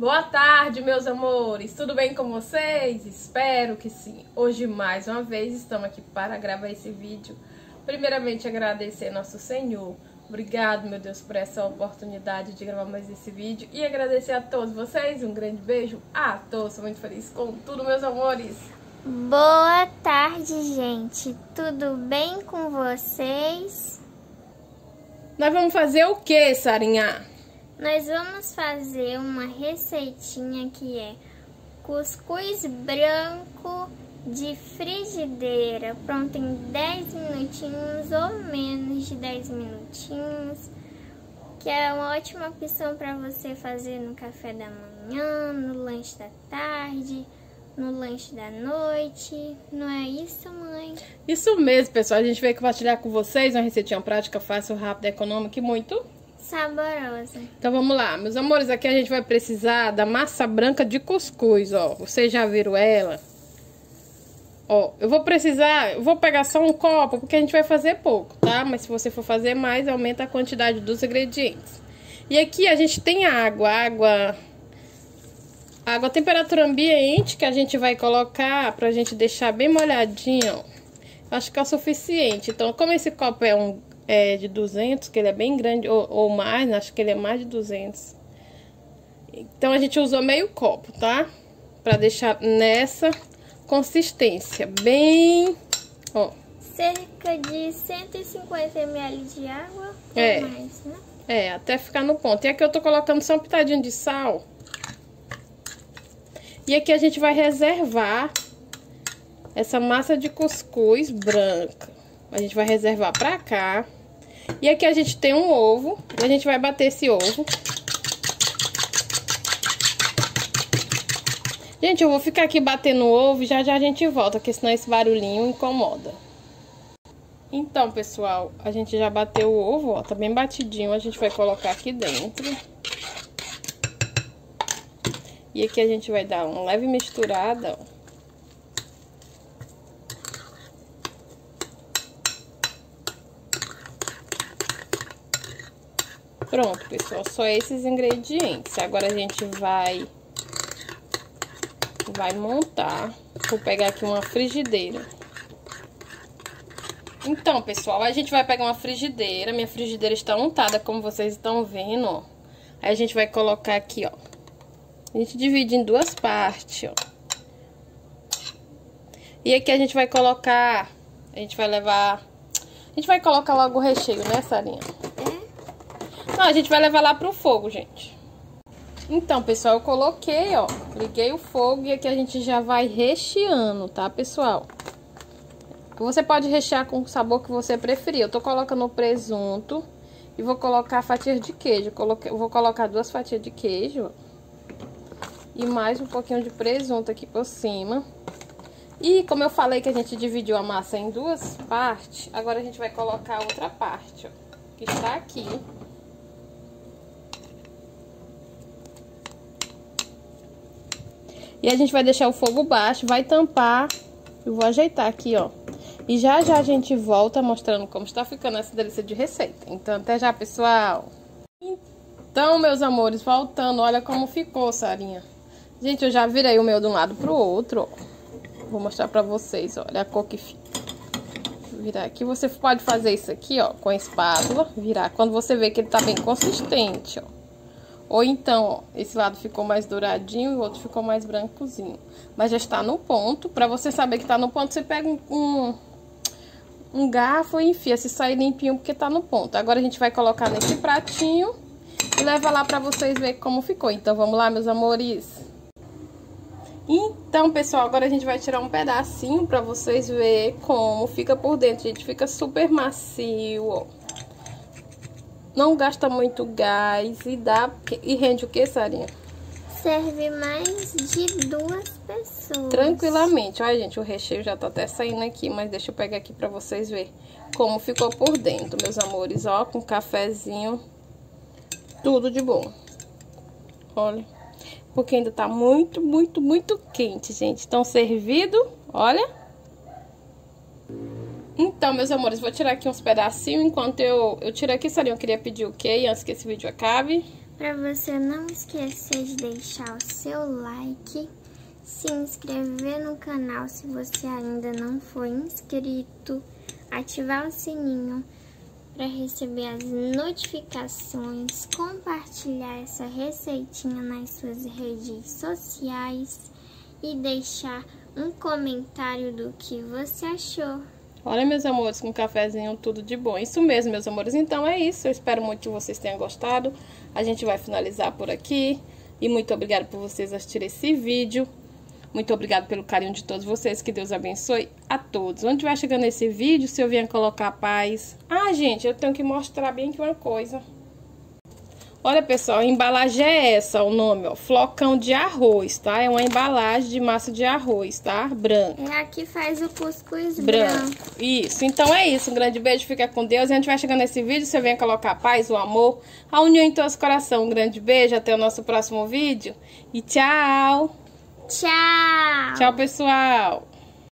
Boa tarde, meus amores! Tudo bem com vocês? Espero que sim! Hoje, mais uma vez, estamos aqui para gravar esse vídeo. Primeiramente, agradecer a Nosso Senhor. Obrigado, meu Deus, por essa oportunidade de gravar mais esse vídeo. E agradecer a todos vocês. Um grande beijo a todos. Sou muito feliz com tudo, meus amores! Boa tarde, gente! Tudo bem com vocês? Nós vamos fazer o que, Sarinha? Nós vamos fazer uma receitinha que é cuscuz branco de frigideira, pronto em 10 minutinhos ou menos de 10 minutinhos, que é uma ótima opção para você fazer no café da manhã, no lanche da tarde, no lanche da noite, não é isso, mãe? Isso mesmo, pessoal, a gente veio compartilhar com vocês uma receitinha prática, fácil, rápida, econômica e muito saborosa. Então vamos lá, meus amores, aqui a gente vai precisar da massa branca de cuscuz, ó. Vocês já viram ela? Ó, eu vou pegar só um copo, porque a gente vai fazer pouco, tá? Mas se você for fazer mais, aumenta a quantidade dos ingredientes. E aqui a gente tem água à temperatura ambiente, que a gente vai colocar pra gente deixar bem molhadinho, ó. Acho que é o suficiente. Então, como esse copo é de 200, que ele é bem grande, ou mais, acho que ele é mais de 200. Então, a gente usou meio copo, tá? Pra deixar nessa consistência, bem, ó. Cerca de 150 ml de água, ou mais, né? É, até ficar no ponto. E aqui eu tô colocando só um pitadinho de sal. E aqui a gente vai reservar essa massa de cuscuz branca. A gente vai reservar pra cá. E aqui a gente tem um ovo, e a gente vai bater esse ovo. Gente, eu vou ficar aqui batendo o ovo e já já a gente volta, porque senão esse barulhinho incomoda. Então, pessoal, a gente já bateu o ovo, ó, tá bem batidinho, a gente vai colocar aqui dentro. E aqui a gente vai dar uma leve misturada, ó. Pronto, pessoal, só esses ingredientes. Agora a gente vai montar. Vou pegar aqui uma frigideira. Então, pessoal, a gente vai pegar uma frigideira. Minha frigideira está untada, como vocês estão vendo, ó. Aí a gente vai colocar aqui, ó. A gente divide em duas partes, ó. E aqui a gente vai colocar... A gente vai colocar logo o recheio, né, Sarinha? Não, a gente vai levar lá pro fogo, gente. Então, pessoal, eu coloquei, ó, liguei o fogo e aqui a gente já vai recheando, tá, pessoal? Você pode rechear com o sabor que você preferir. Eu tô colocando o presunto e vou colocar fatias de queijo. Eu vou colocar 2 fatias de queijo e mais um pouquinho de presunto aqui por cima. E como eu falei que a gente dividiu a massa em duas partes, agora a gente vai colocar outra parte, ó, que está aqui. E a gente vai deixar o fogo baixo, vai tampar. Eu vou ajeitar aqui, ó. E já já a gente volta mostrando como está ficando essa delícia de receita. Então, até já, pessoal. Então, meus amores, voltando, olha como ficou, Sarinha. Gente, eu já virei o meu de um lado pro outro, ó. Vou mostrar pra vocês, olha a cor que fica. Vou virar aqui. Você pode fazer isso aqui, ó, com a espátula. Virar quando você vê que ele tá bem consistente, ó. Ou então, ó, esse lado ficou mais douradinho e o outro ficou mais brancozinho. Mas já está no ponto. Pra você saber que tá no ponto, você pega um garfo e enfia. Se sair limpinho, porque tá no ponto. Agora a gente vai colocar nesse pratinho e leva lá pra vocês verem como ficou. Então, vamos lá, meus amores. Então, pessoal, agora a gente vai tirar um pedacinho pra vocês verem como fica por dentro. Gente, fica super macio, ó. Não gasta muito gás e rende o que, Sarinha? Serve mais de 2 pessoas. Tranquilamente. Olha, gente, o recheio já tá até saindo aqui, mas deixa eu pegar aqui pra vocês verem como ficou por dentro, meus amores. Ó, com cafezinho, tudo de bom. Olha, porque ainda tá muito, muito, muito quente, gente. Então, servido, olha... Então, meus amores, vou tirar aqui uns pedacinhos. Enquanto eu tiro aqui, Sarinha, eu queria pedir o quê? Antes que esse vídeo acabe. Para você não esquecer de deixar o seu like, se inscrever no canal se você ainda não foi inscrito, ativar o sininho para receber as notificações, compartilhar essa receitinha nas suas redes sociais e deixar um comentário do que você achou. Olha, meus amores, com um cafezinho tudo de bom. Isso mesmo, meus amores. Então é isso. Eu espero muito que vocês tenham gostado. A gente vai finalizar por aqui. E muito obrigada por vocês assistirem esse vídeo. Muito obrigada pelo carinho de todos vocês. Que Deus abençoe a todos. Onde vai chegando esse vídeo, se eu vier colocar paz... Ah, gente, eu tenho que mostrar bem aqui uma coisa. Olha, pessoal, a embalagem é essa, o nome, ó. Flocão de arroz, tá? É uma embalagem de massa de arroz, tá? Branca. É aqui faz o cuscuz branco. Isso. Então é isso. Um grande beijo, fica com Deus. A gente vai chegando nesse vídeo. Você vem colocar a paz, o amor, a união em todos os corações. Um grande beijo. Até o nosso próximo vídeo. E tchau. Tchau. Tchau, pessoal.